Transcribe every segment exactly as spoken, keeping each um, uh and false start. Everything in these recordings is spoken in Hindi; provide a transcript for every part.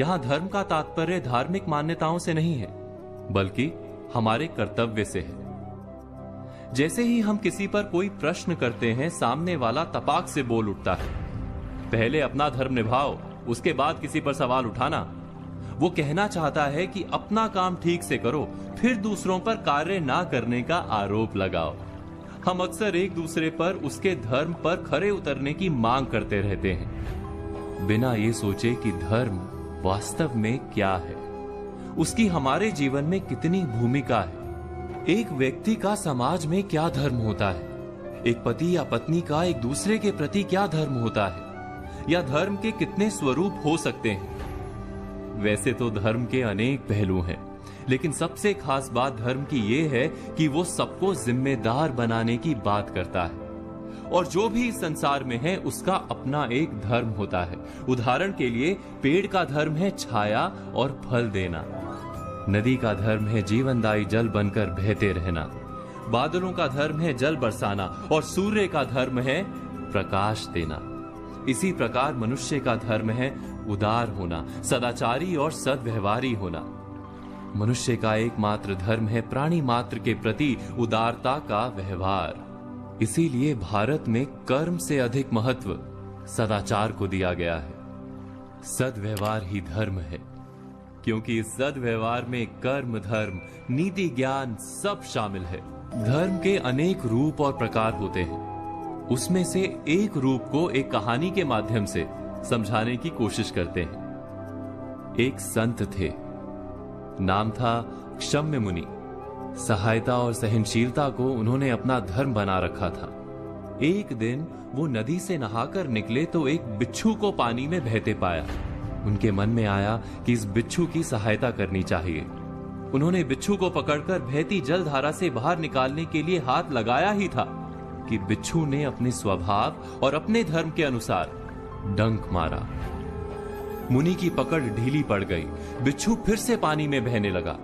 यहाँ धर्म का तात्पर्य धार्मिक मान्यताओं से नहीं है, बल्कि हमारे कर्तव्य से है। जैसे ही हम किसी पर कोई प्रश्न करते हैं, सामने वाला तपाक से बोल उठता है, पहले अपना धर्म निभाओ, उसके बाद किसी पर सवाल उठाना। वो कहना चाहता है कि अपना काम ठीक से करो, फिर दूसरों पर कार्य ना करने का आरोप लगाओ। हम अक्सर एक दूसरे पर उसके धर्म पर खरे उतरने की मांग करते रहते हैं, बिना ये सोचे कि धर्म वास्तव में क्या है, उसकी हमारे जीवन में कितनी भूमिका है। एक व्यक्ति का समाज में क्या धर्म होता है, एक पति या पत्नी का एक दूसरे के प्रति क्या धर्म होता है, या धर्म के कितने स्वरूप हो सकते हैं। वैसे तो धर्म के अनेक पहलू हैं, लेकिन सबसे खास बात धर्म की ये है कि वो सबको जिम्मेदार बनाने की बात करता है, और जो भी इस संसार में है उसका अपना एक धर्म होता है। उदाहरण के लिए पेड़ का धर्म है छाया और फल देना, नदी का धर्म है जीवनदायी जल बनकर बहते रहना, बादलों का धर्म है जल बरसाना, और सूर्य का धर्म है प्रकाश देना। इसी प्रकार मनुष्य का धर्म है उदार होना, सदाचारी और सद्व्यवहारी होना। मनुष्य का एकमात्र धर्म है प्राणी मात्र के प्रति उदारता का व्यवहार। इसीलिए भारत में कर्म से अधिक महत्व सदाचार को दिया गया है। सद्व्यवहार ही धर्म है, क्योंकि इस सद्व्यवहार में कर्म धर्म, नीति ज्ञान सब शामिल है। धर्म के अनेक रूप और प्रकार होते हैं, उसमें से एक रूप को एक कहानी के माध्यम से समझाने की कोशिश करते हैं। एक संत थे, नाम था क्षम्य मुनि। सहायता और सहनशीलता को उन्होंने अपना धर्म बना रखा था। एक दिन वो नदी से नहाकर निकले तो एक बिच्छू को पानी में बहते पाया। उनके मन में आया कि इस बिच्छू की सहायता करनी चाहिए। उन्होंने बिच्छू को पकड़कर बहती जलधारा से बाहर निकालने के लिए हाथ लगाया ही था कि बिच्छू ने अपने स्वभाव और अपने धर्म के अनुसार डंक मारा। मुनि की पकड़ ढीली पड़ गई, बिच्छू फिर से पानी में बहने लगा।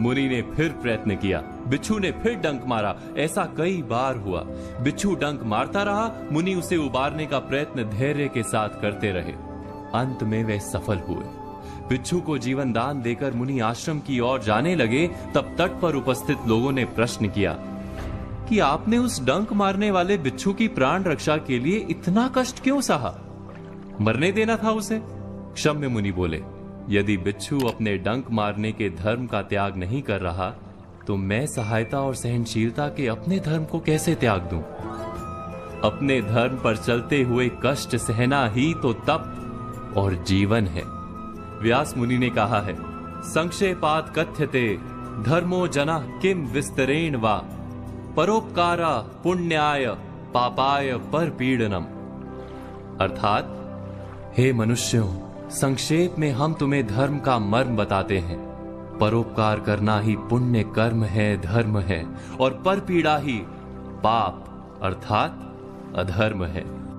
मुनि ने फिर प्रयत्न किया, बिच्छू ने फिर डंक मारा। ऐसा कई बार हुआ। बिच्छू डंक मारता रहा, मुनि उसे उबारने का प्रयत्न धैर्य के साथ करते रहे। अंत में वे सफल हुए। बिच्छू को जीवन दान देकर मुनि आश्रम की ओर जाने लगे, तब तट पर उपस्थित लोगों ने प्रश्न किया कि आपने उस डंक मारने वाले बिच्छू की प्राण रक्षा के लिए इतना कष्ट क्यों सहा? मरने देना था उसे। क्षम्य मुनि बोले, यदि बिच्छू अपने डंक मारने के धर्म का त्याग नहीं कर रहा, तो मैं सहायता और सहनशीलता के अपने धर्म को कैसे त्याग दूं? अपने धर्म पर चलते हुए कष्ट सहना ही तो तप और जीवन है। व्यास मुनि ने कहा है, संक्षेपात कथ्यते धर्मो जना किम विस्तरेण वा परोपकारा पुण्याय पापाय परपीडनम। अर्थात, हे मनुष्यों, संक्षेप में हम तुम्हें धर्म का मर्म बताते हैं। परोपकार करना ही पुण्य कर्म है, धर्म है, और परपीड़ा ही पाप अर्थात अधर्म है।